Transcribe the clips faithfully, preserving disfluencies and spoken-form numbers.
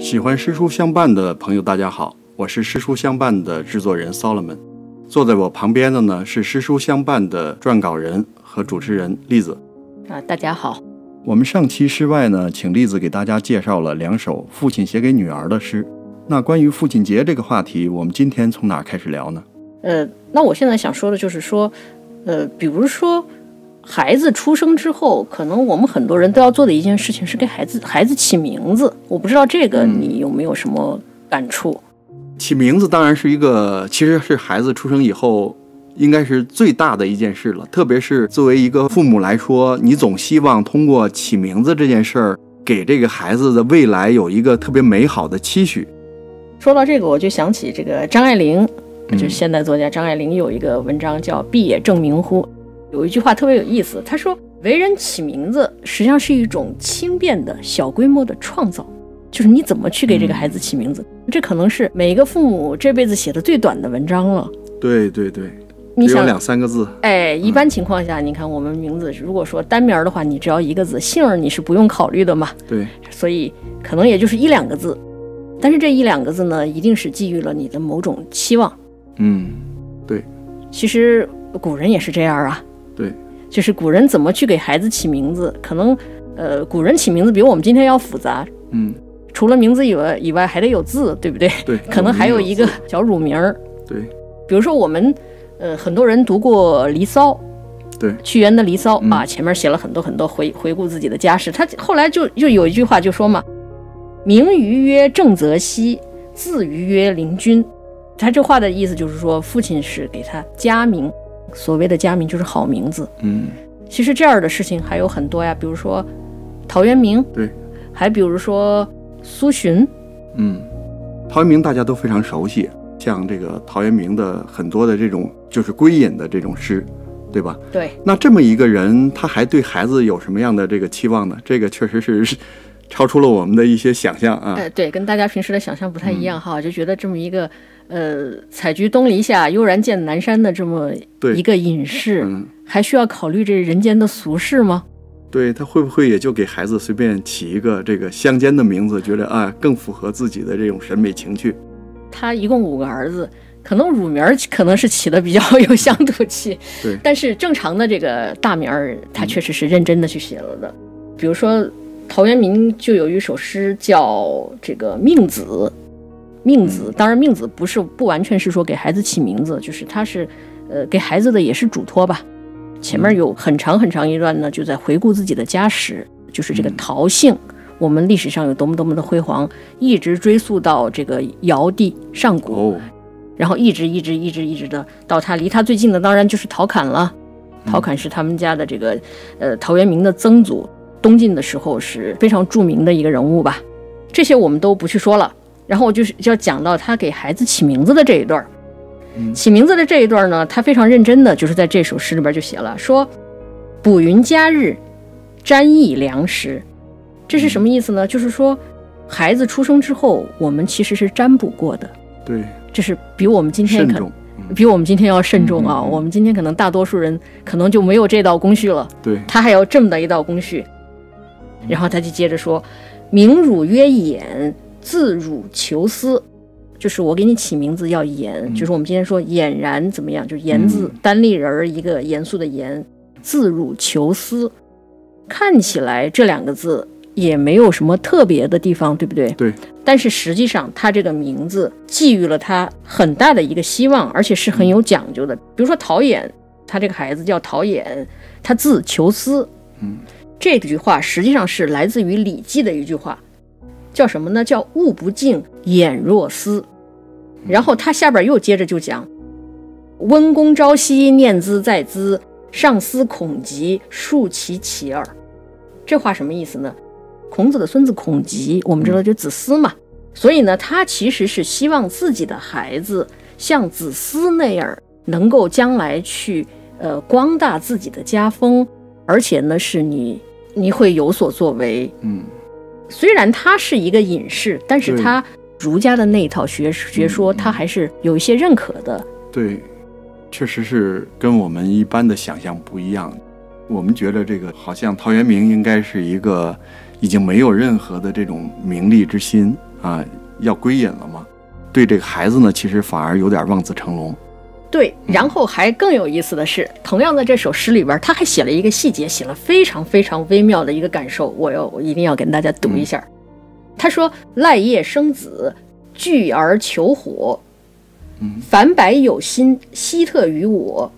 喜欢诗书相伴的朋友，大家好，我是诗书相伴的制作人 Solomon。坐在我旁边的呢是诗书相伴的撰稿人和主持人栗子。啊，大家好。我们上期诗外呢，请栗子给大家介绍了两首父亲写给女儿的诗。那关于父亲节这个话题，我们今天从哪开始聊呢？呃，那我现在想说的就是说，呃，比如说孩子出生之后，可能我们很多人都要做的一件事情是给孩子孩子起名字。我不知道这个你有没有什么感触？嗯、起名字当然是一个，其实是孩子出生以后应该是最大的一件事了。特别是作为一个父母来说，你总希望通过起名字这件事儿，给这个孩子的未来有一个特别美好的期许。说到这个，我就想起这个张爱玲，就是现代作家张爱玲有一个文章叫《必也正名乎》。有一句话特别有意思，他说为人起名字实际上是一种轻便的小规模的创造，就是你怎么去给这个孩子起名字、嗯、这可能是每个父母这辈子写的最短的文章了。对对对，只有两三个字。哎，一般情况下、嗯、你看我们名字如果说单名的话，你只要一个字，姓儿你是不用考虑的嘛。对，所以可能也就是一两个字，但是这一两个字呢一定是基于了你的某种期望。嗯，对，其实古人也是这样啊。对，就是古人怎么去给孩子起名字，可能呃，古人起名字比我们今天要复杂。嗯，除了名字以外以外还得有字，对不对？对，可能还有一个小乳名。对，比如说我们呃，很多人读过《离骚》，对，屈原的《离骚》啊，嗯、前面写了很多很多回回顾自己的家世，他后来就就有一句话就说嘛，名于曰正则兮，字于曰灵均。他这话的意思就是说，父亲是给他家名。所谓的家名就是好名字。嗯，其实这样的事情还有很多呀，比如说陶渊明，对，还比如说苏洵。嗯，陶渊明大家都非常熟悉，像这个陶渊明的很多的这种就是归隐的这种诗，对吧？对。那这么一个人，他还对孩子有什么样的这个期望呢？这个确实是超出了我们的一些想象啊。哎，对，跟大家平时的想象不太一样哈，嗯、就觉得这么一个。呃，采菊东篱下，悠然见南山的这么一个隐士，嗯、还需要考虑这人间的俗事吗？对，他会不会也就给孩子随便起一个这个乡间的名字，觉得啊更符合自己的这种审美情趣？他一共五个儿子，可能乳名可能是起的比较有乡土气，对，但是正常的这个大名他确实是认真的去写了的。嗯、比如说陶渊明就有一首诗叫这个《命子》。命子，当然命子不是不完全是说给孩子起名字，就是他是呃给孩子的也是嘱托吧。前面有很长很长一段呢，就在回顾自己的家史，就是这个陶姓我们历史上有多么多么的辉煌，一直追溯到这个尧帝上古，然后一直一直一直一直的到他离他最近的当然就是陶侃了。陶侃是他们家的这个呃陶渊明的曾祖，东晋的时候是非常著名的一个人物吧。这些我们都不去说了，然后我就是要讲到他给孩子起名字的这一段。起名字的这一段呢，他非常认真的就是在这首诗里边就写了，说补云佳日，瞻亦良时。这是什么意思呢？就是说孩子出生之后，我们其实是占卜过的。对，这是比我们今天可能比我们今天要慎重啊。我们今天可能大多数人可能就没有这道工序了。对，他还有这么的一道工序。然后他就接着说，名汝曰眼，字汝求思。就是我给你起名字要严、嗯、就是我们今天说俨然怎么样，就是严字、嗯、单立人一个严肃的严。字汝求思，看起来这两个字也没有什么特别的地方，对不对？对。但是实际上他这个名字寄予了他很大的一个希望，而且是很有讲究的。比如说陶衍，他这个孩子叫陶衍，他字求思。嗯，这句话实际上是来自于《礼记》的一句话，叫什么呢？叫物不静，俨若思。然后他下边又接着就讲，温公朝夕，念兹在兹，上思孔极，述其其耳。这话什么意思呢？孔子的孙子孔极，我们知道就子思嘛，所以呢他其实是希望自己的孩子像子思那样，能够将来去呃光大自己的家风，而且呢是你你会有所作为。嗯，虽然他是一个隐士，但是他儒家的那一套学学说，他还是有一些认可的。对，确实是跟我们一般的想象不一样。我们觉得这个好像陶渊明应该是一个已经没有任何的这种名利之心啊，要归隐了嘛。对这个孩子呢，其实反而有点望子成龙。对，然后还更有意思的是，同样的这首诗里边，他还写了一个细节，写了非常非常微妙的一个感受，我要我一定要跟大家读一下。嗯、他说：“赖夜生子，聚而求虎。嗯，凡百有心，悉特于我。”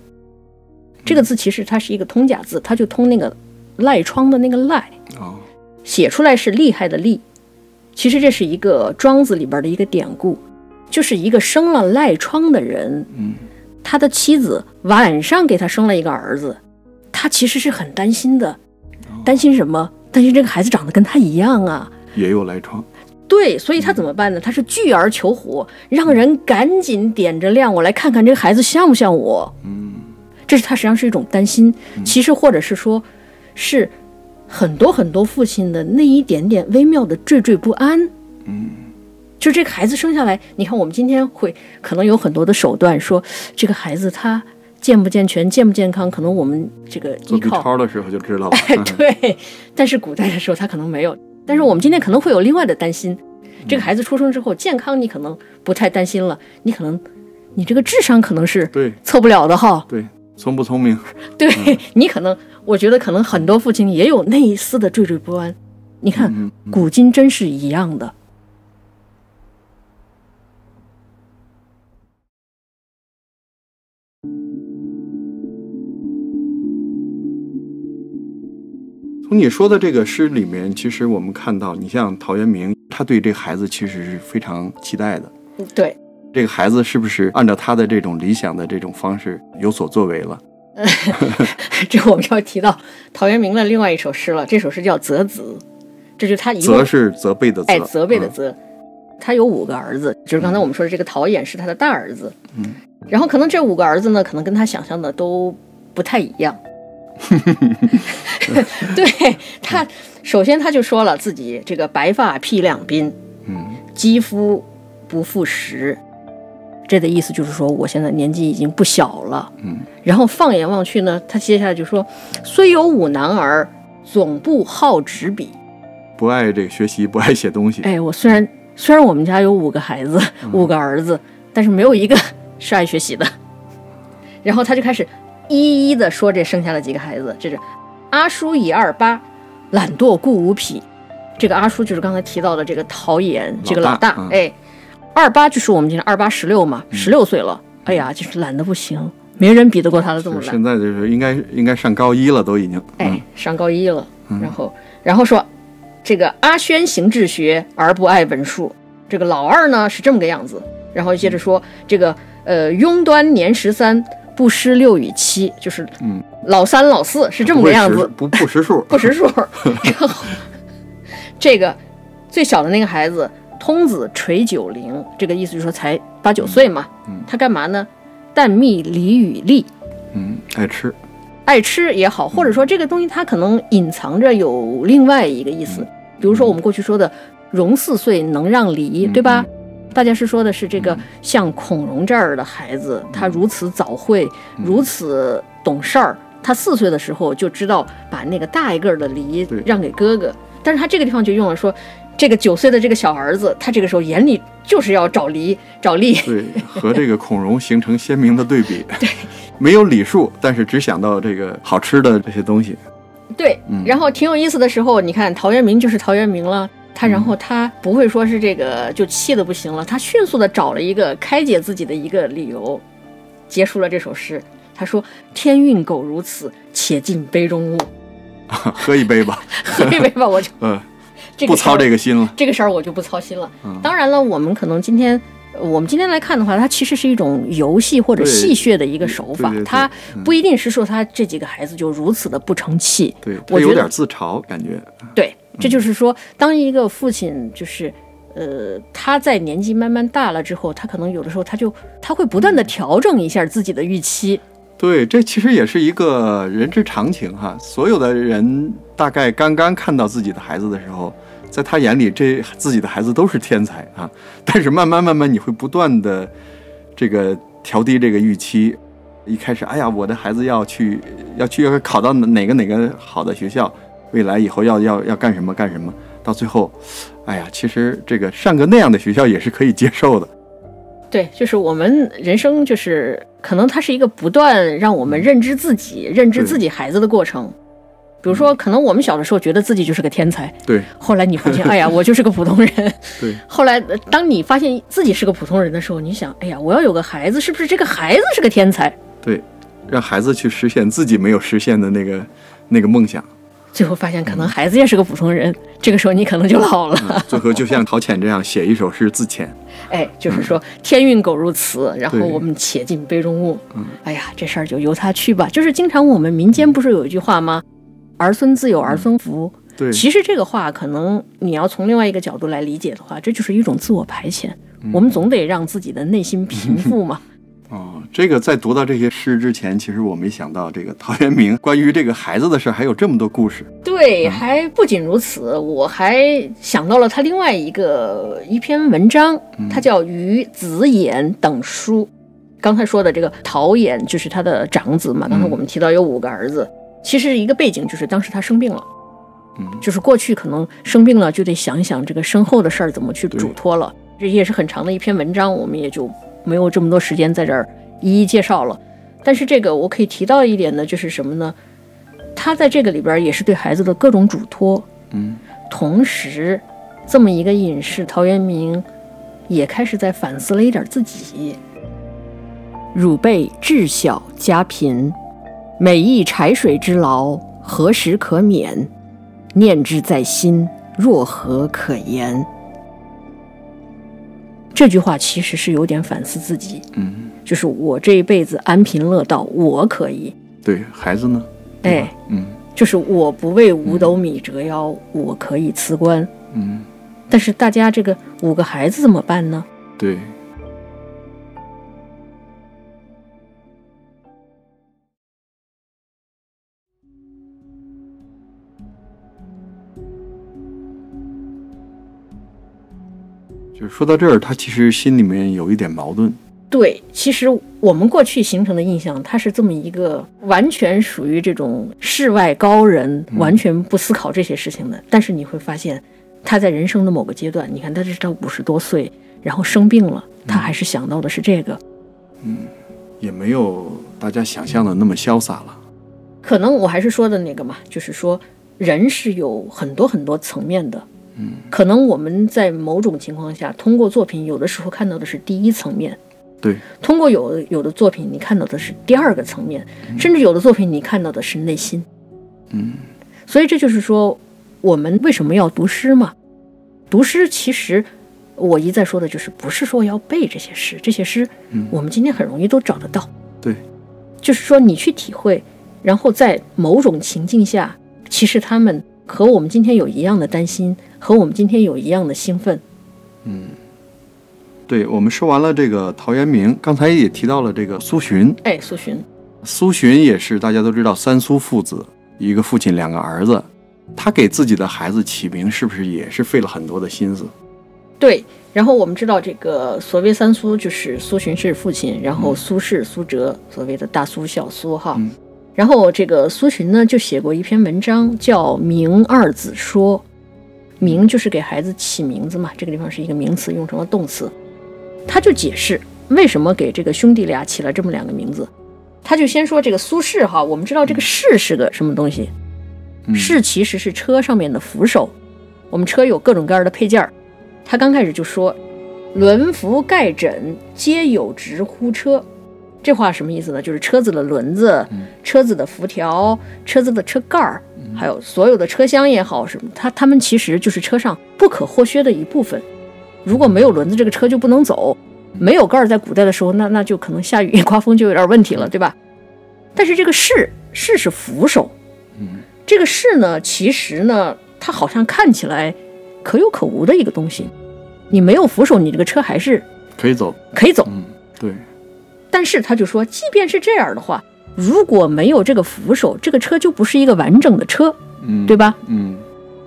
这个字其实它是一个通假字，它就通那个赖窗的那个赖，哦、写出来是厉害的厉。其实这是一个庄子里边的一个典故，就是一个生了赖窗的人，嗯。他的妻子晚上给他生了一个儿子，他其实是很担心的，担心什么？担心这个孩子长得跟他一样啊，也有赖疮。对，所以他怎么办呢？他是聚而求虎，让人赶紧点着亮，我来看看这个孩子像不像我。嗯，这是他实际上是一种担心，其实或者是说，是很多很多父亲的那一点点微妙的惴惴不安。嗯。就这个孩子生下来，你看我们今天会可能有很多的手段说，这个孩子他健不健全、健不健康，可能我们这个依靠做 B 超的时候就知道了。哎，对，但是古代的时候他可能没有，但是我们今天可能会有另外的担心。这个孩子出生之后健康，你可能不太担心了，你可能你这个智商可能是凑不了的哈。对，聪不聪明？对、嗯、你可能，我觉得可能很多父亲也有那一丝的惴惴不安。你看，嗯嗯、古今真是一样的。从你说的这个诗里面，其实我们看到，你像陶渊明，他对这孩子其实是非常期待的。对，这个孩子是不是按照他的这种理想的这种方式有所作为了？这我们要提到陶渊明的另外一首诗了，这首诗叫《择子》，这就是他一个责是责备的责，哎，责备的责。嗯、他有五个儿子，就是刚才我们说的这个陶衍是他的大儿子。嗯，然后可能这五个儿子呢，可能跟他想象的都不太一样。对，他首先他就说了自己这个白发披两鬓，嗯，肌肤不复时，这的意思就是说我现在年纪已经不小了，嗯。然后放眼望去呢，他接下来就说：“虽有五男儿，总不好执笔。”不爱这个学习，不爱写东西。哎，我虽然虽然我们家有五个孩子，五个儿子，嗯、但是没有一个是爱学习的。然后他就开始一一的说这生下了几个孩子，这是阿叔以二八，懒惰故无匹。这个阿叔就是刚才提到的这个陶衍，这个老大。嗯、哎，二八就是我们今天二八十六嘛，十六岁了。哎呀，就是懒得不行，没人比得过他的这么懒。现在就是应该应该上高一了，都已经。嗯、哎，上高一了。然后然后说，这个阿轩行治学而不爱文术。这个老二呢是这么个样子。然后接着说这个呃庸端年十三。不识六与七，就是老三老四是这么个样子，不不识数，不识数。然后这个最小的那个孩子，通子垂九龄，这个意思就是说才八九岁嘛。嗯嗯、他干嘛呢？淡蜜梨与栗，嗯，爱吃，爱吃也好，或者说这个东西它可能隐藏着有另外一个意思，嗯、比如说我们过去说的“容四岁能让梨”，嗯、对吧？大家是说的是这个像孔融这样的孩子，他如此早慧，如此懂事儿。他四岁的时候就知道把那个大一个的梨让给哥哥，但是他这个地方就用了说，这个九岁的这个小儿子，他这个时候眼里就是要找梨找栗。对，和这个孔融形成鲜明的对比。对，没有礼数，但是只想到这个好吃的这些东西。对，然后挺有意思的时候，你看陶渊明就是陶渊明了。他然后他不会说是这个就气得不行了，他迅速的找了一个开解自己的一个理由，结束了这首诗。他说：“天运苟如此，且尽杯中物。”喝一杯吧，喝一杯吧，我就嗯，这个、不操这个心了，这个事儿我就不操心了。嗯、当然了，我们可能今天我们今天来看的话，它其实是一种游戏或者戏谑的一个手法，它不一定是说他这几个孩子就如此的不成器。对，我有点自嘲感觉。对。这就是说，当一个父亲就是，呃，他在年纪慢慢大了之后，他可能有的时候他就他会不断的调整一下自己的预期。对，这其实也是一个人之常情哈。所有的人大概刚刚看到自己的孩子的时候，在他眼里，这自己的孩子都是天才啊。但是慢慢慢慢，你会不断的这个调低这个预期，一开始，哎呀，我的孩子要去要去要考到哪个哪个好的学校，未来以后要要要干什么干什么，到最后，哎呀，其实这个上个那样的学校也是可以接受的。对，就是我们人生就是可能它是一个不断让我们认知自己、嗯、认知自己孩子的过程。比如说，可能我们小的时候觉得自己就是个天才，对。后来你发现，哎呀，我就是个普通人，对。后来，当你发现自己是个普通人的时候，你想，哎呀，我要有个孩子，是不是这个孩子是个天才？对，让孩子去实现自己没有实现的那个那个梦想。最后发现，可能孩子也是个普通人，嗯、这个时候你可能就老了。嗯、最后就像陶潜这样写一首诗自遣。哎，就是说、嗯、天运狗入词，然后我们且尽杯中物。嗯、哎呀，这事儿就由他去吧。就是经常我们民间不是有一句话吗？儿孙自有儿孙福、嗯、对，其实这个话可能你要从另外一个角度来理解的话，这就是一种自我排遣、嗯、我们总得让自己的内心平复嘛。哦，这个在读到这些诗之前，其实我没想到这个陶渊明关于这个孩子的事还有这么多故事。对、嗯、还不仅如此，我还想到了他另外一个一篇文章，他叫《与子衍等书》、嗯、刚才说的这个陶衍就是他的长子嘛，刚才我们提到有五个儿子、嗯，其实一个背景就是当时他生病了，嗯，就是过去可能生病了就得想想这个身后的事儿怎么去嘱托了，这也是很长的一篇文章，我们也就没有这么多时间在这儿一一介绍了。但是这个我可以提到一点呢，就是什么呢？他在这个里边也是对孩子的各种嘱托，嗯，同时这么一个隐士陶渊明也开始在反思了一点自己。汝辈至小家贫，每忆柴水之劳，何时可免？念之在心，若何可言？这句话其实是有点反思自己，嗯，就是我这一辈子安贫乐道，我可以。对，孩子呢？哎，嗯，就是我不为五斗米折腰，嗯、我可以辞官。嗯，但是大家这个五个孩子怎么办呢？对。说到这儿，他其实心里面有一点矛盾。对，其实我们过去形成的印象，他是这么一个完全属于这种世外高人，嗯、完全不思考这些事情的。但是你会发现，他在人生的某个阶段，你看他这到五十多岁，然后生病了，他还是想到的是这个。嗯，也没有大家想象的那么潇洒了。可能我还是说的那个嘛，就是说人是有很多很多层面的。可能我们在某种情况下通过作品有的时候看到的是第一层面，对，通过有的有的作品你看到的是第二个层面、嗯、甚至有的作品你看到的是内心，嗯，所以这就是说我们为什么要读诗嘛。读诗其实我一再说的就是不是说要背这些诗，这些诗我们今天很容易都找得到、嗯、对，就是说你去体会，然后在某种情境下其实他们和我们今天有一样的担心，和我们今天有一样的兴奋。嗯，对，我们说完了这个陶渊明，刚才也提到了这个苏洵。哎，苏洵，苏洵也是大家都知道三苏父子，一个父亲两个儿子，他给自己的孩子起名是不是也是费了很多的心思？对，然后我们知道这个所谓三苏就是苏洵是父亲，然后苏轼、嗯、苏辙，所谓的大苏小苏哈。嗯，然后这个苏洵呢就写过一篇文章叫《名二子说》，名就是给孩子起名字嘛，这个地方是一个名词用成了动词。他就解释为什么给这个兄弟俩起了这么两个名字。他就先说这个苏轼哈，我们知道这个轼是个什么东西，轼其实是车上面的扶手，我们车有各种各样的配件，他刚开始就说轮辐盖枕皆有直乎车，这话什么意思呢？就是车子的轮子、车子的辐条、车子的车盖儿，还有所有的车厢也好什么，它它们其实就是车上不可或缺的一部分。如果没有轮子，这个车就不能走；没有盖儿，在古代的时候，那那就可能下雨一刮风就有点问题了，对吧？但是这个轼，轼是扶手，这个轼呢，其实呢，它好像看起来可有可无的一个东西。你没有扶手，你这个车还是可以走，可以走。嗯，对。但是他就说即便是这样的话，如果没有这个扶手，这个车就不是一个完整的车、嗯、对吧？嗯，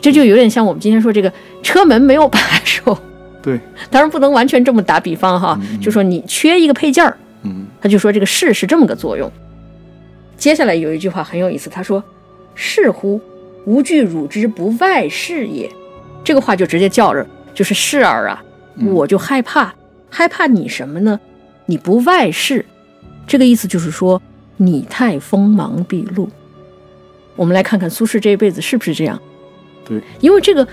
这就有点像我们今天说这个车门没有把手。对，当然不能完全这么打比方哈、嗯、就说你缺一个配件，嗯，他就说这个是是这么个作用。接下来有一句话很有意思，他说：“是乎，吾惧汝之不外是也。”这个话就直接叫着，就是是儿啊，我就害怕，嗯、害怕你什么呢？你不外是，这个意思就是说你太锋芒毕露。我们来看看苏轼这一辈子是不是这样？对，因为这个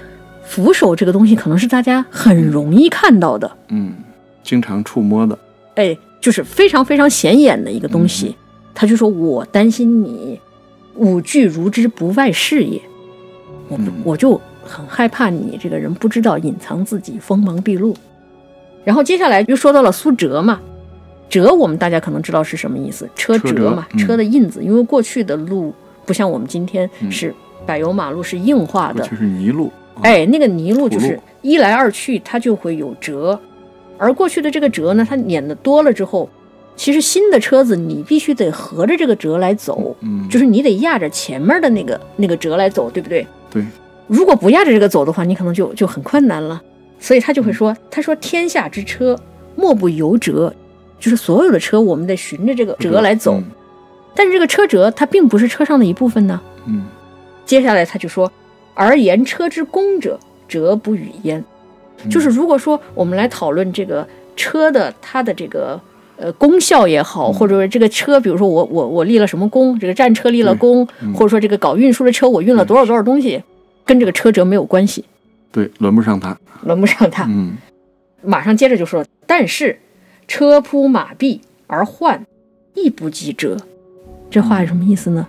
俯首这个东西可能是大家很容易看到的，嗯，经常触摸的，哎，就是非常非常显眼的一个东西。嗯、他就说我担心你，吾惧汝之不外是也，我、嗯、我就很害怕你这个人不知道隐藏自己，锋芒毕露。然后接下来就说到了苏辙嘛。辙我们大家可能知道是什么意思，车辙嘛，车,、嗯、车的印子，因为过去的路不像我们今天是柏油马路是硬化的，就是泥路，哎，那个泥路就是一来二去它就会有辙，而过去的这个辙呢，它碾的多了之后，其实新的车子你必须得合着这个辙来走，嗯，就是你得压着前面的那个那个辙来走，对不对？对，如果不压着这个走的话，你可能就就很困难了。所以他就会说，他说天下之车莫不由辙，就是所有的车我们得循着这个辙来走，嗯、但是这个车辙它并不是车上的一部分呢。嗯，接下来他就说，而言车之功者，辙不与焉。嗯、就是如果说我们来讨论这个车的它的这个呃功效也好，嗯、或者说这个车，比如说我我我立了什么功，这个战车立了功，嗯、或者说这个搞运输的车我运了多少多少东西，嗯、跟这个车辙没有关系。对，轮不上它，轮不上它。嗯，马上接着就说，但是。车扑马毙而患，亦不及辙。这话是什么意思呢？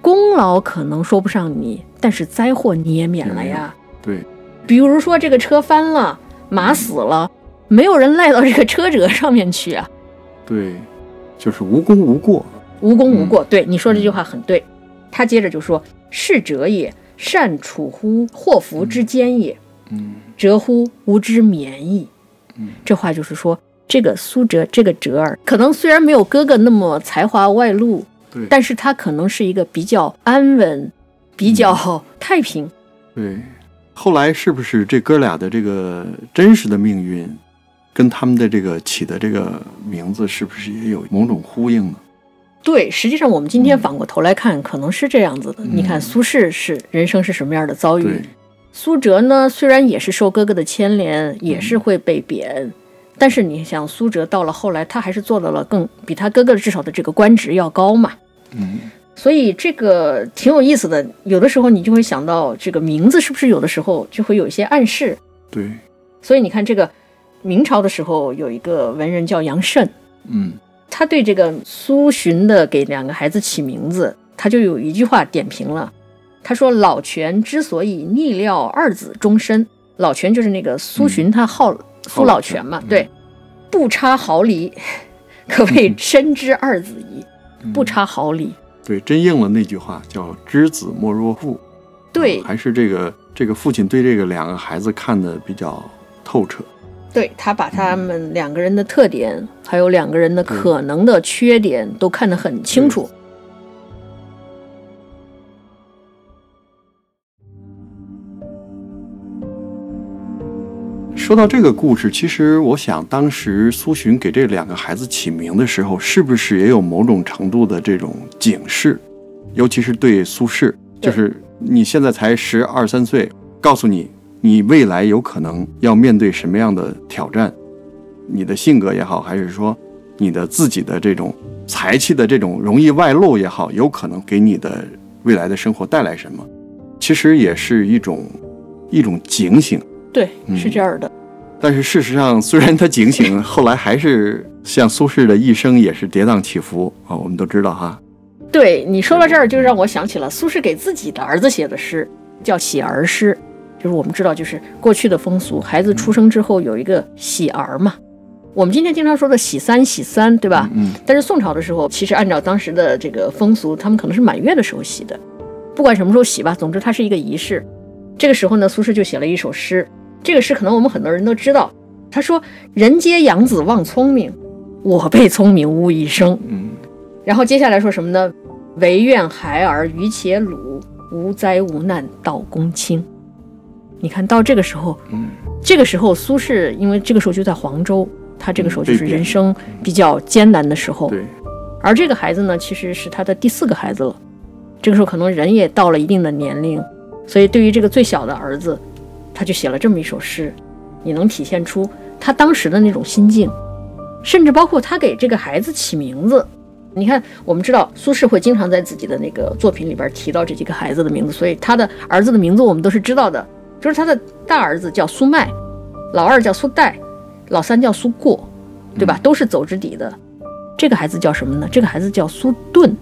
功劳可能说不上你，但是灾祸你也免了呀。对，比如说这个车翻了，马死了，嗯、没有人赖到这个车辙上面去啊。对，就是无功无过，无功无过。嗯、对，你说这句话很对。嗯、他接着就说：“是辙也，善处乎祸福之间也。嗯，辙乎吾之免矣。”嗯，这话就是说。这个苏辙，这个辙儿，可能虽然没有哥哥那么才华外露，但是他可能是一个比较安稳、比较太平。嗯、对，后来是不是这哥俩的这个真实的命运，跟他们的这个起的这个名字，是不是也有某种呼应呢？对，实际上我们今天反过头来看，嗯、可能是这样子的。嗯、你看苏轼是人生是什么样的遭遇？苏辙呢，虽然也是受哥哥的牵连，也是会被贬。嗯但是你想，苏辙到了后来，他还是做到了更比他哥哥至少的这个官职要高嘛。嗯，所以这个挺有意思的。有的时候你就会想到，这个名字是不是有的时候就会有一些暗示？对。所以你看，这个明朝的时候有一个文人叫杨慎，嗯，他对这个苏洵的给两个孩子起名字，他就有一句话点评了，他说：“老泉之所以逆料二子终身，老泉就是那个苏洵，他好。嗯”苏老泉嘛，对，不差毫厘，可谓深知二子矣。嗯、不差毫厘，对，真应了那句话，叫“知子莫若父”。对、嗯，还是这个这个父亲对这个两个孩子看得比较透彻。对他把他们两个人的特点，嗯、还有两个人的可能的缺点，都看得很清楚。说到这个故事，其实我想，当时苏洵给这两个孩子起名的时候，是不是也有某种程度的这种警示，尤其是对苏轼，就是你现在才十二三岁，告诉你，你未来有可能要面对什么样的挑战，你的性格也好，还是说你的自己的这种才气的这种容易外露也好，有可能给你的未来的生活带来什么，其实也是一种一种警醒。对，是这样的、嗯。但是事实上，虽然他警醒，后来还是像苏轼的一生也是跌宕起伏啊、哦，我们都知道哈。对，你说到这儿，就让我想起了苏轼给自己的儿子写的诗，叫喜儿诗。就是我们知道，就是过去的风俗，孩子出生之后有一个喜儿嘛。嗯、我们今天经常说的喜三，喜三，对吧？嗯。但是宋朝的时候，其实按照当时的这个风俗，他们可能是满月的时候喜的，不管什么时候喜吧，总之它是一个仪式。这个时候呢，苏轼就写了一首诗。这个诗可能我们很多人都知道，他说人皆养子望聪明，我被聪明误一生。嗯，然后接下来说什么呢？唯愿孩儿愚且鲁，无灾无难到公卿。你看到这个时候，嗯，这个时候苏轼因为这个时候就在黄州，他这个时候就是人生比较艰难的时候。对。而这个孩子呢，其实是他的第四个孩子了。这个时候可能人也到了一定的年龄，所以对于这个最小的儿子，他就写了这么一首诗，你能体现出他当时的那种心境，甚至包括他给这个孩子起名字。你看，我们知道苏轼会经常在自己的那个作品里边提到这几个孩子的名字，所以他的儿子的名字我们都是知道的，就是他的大儿子叫苏迈，老二叫苏代，老三叫苏过，对吧？都是走之底的。这个孩子叫什么呢？这个孩子叫苏顿。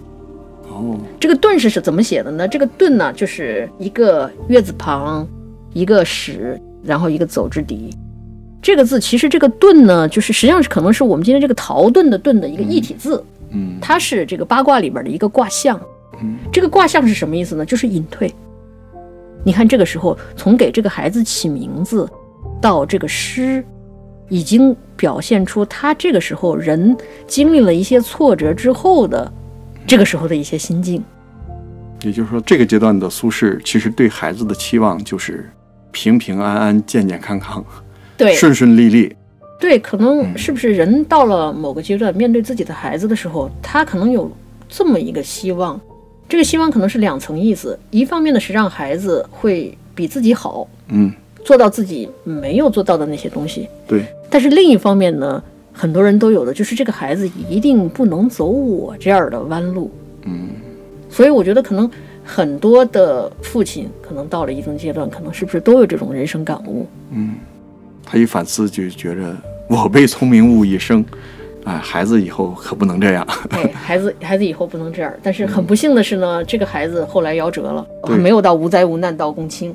哦，这个顿是是怎么写的呢？这个顿呢，就是一个月字旁，一个史，然后一个走之底。这个字其实这个顿呢，就是实际上是可能是我们今天这个陶顿的顿的一个异体字。嗯嗯，它是这个八卦里边的一个卦象。嗯，这个卦象是什么意思呢？就是隐退。你看这个时候，从给这个孩子起名字到这个诗，已经表现出他这个时候人经历了一些挫折之后的这个时候的一些心境。也就是说，这个阶段的苏轼其实对孩子的期望就是平平安安、健健康康，对，顺顺利利。对，可能是不是人到了某个阶段，面对自己的孩子的时候，他可能有这么一个希望，这个希望可能是两层意思，一方面呢是让孩子会比自己好，嗯，做到自己没有做到的那些东西，对。但是另一方面呢，很多人都有的就是这个孩子一定不能走我这样的弯路，嗯。所以我觉得可能很多的父亲可能到了一定阶段，可能是不是都有这种人生感悟，嗯。他一反思就觉着。我被聪明误一生，哎，孩子以后可不能这样。哎，孩子，孩子以后不能这样。但是很不幸的是呢，嗯、这个孩子后来夭折了，没有到无灾无难到共青。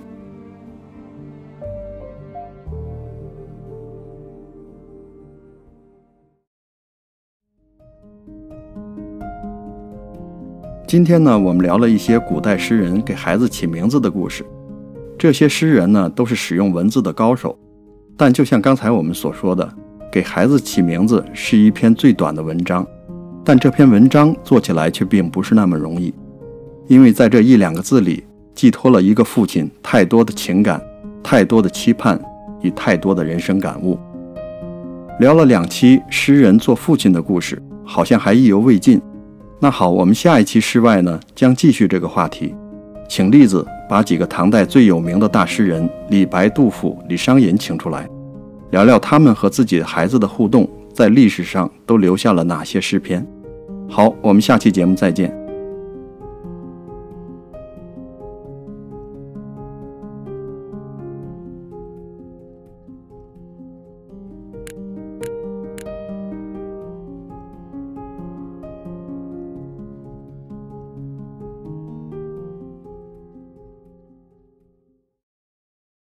今天呢，我们聊了一些古代诗人给孩子起名字的故事。这些诗人呢，都是使用文字的高手。但就像刚才我们所说的，给孩子起名字是一篇最短的文章，但这篇文章做起来却并不是那么容易，因为在这一两个字里寄托了一个父亲太多的情感、太多的期盼与太多的人生感悟。聊了两期诗人做父亲的故事，好像还意犹未尽。那好，我们下一期诗外呢，将继续这个话题，请栗子把几个唐代最有名的大诗人李白、杜甫、李商隐请出来，聊聊他们和自己孩子的互动在历史上都留下了哪些诗篇。好，我们下期节目再见。